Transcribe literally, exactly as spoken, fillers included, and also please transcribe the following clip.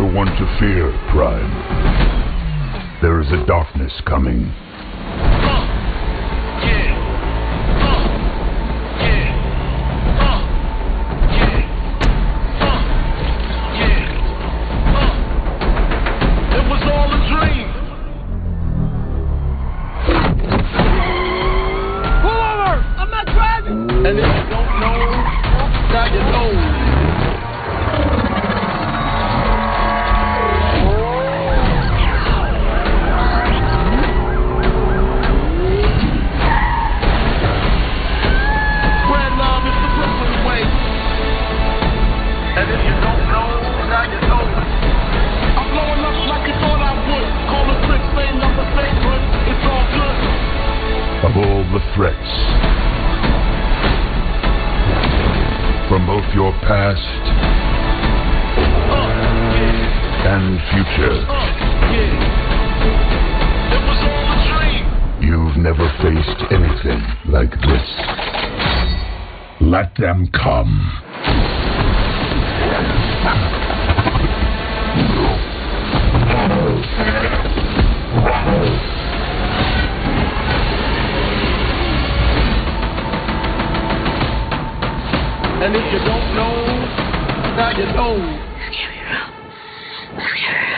the one to fear, Prime. There is a darkness coming. And if you don't know, now you know.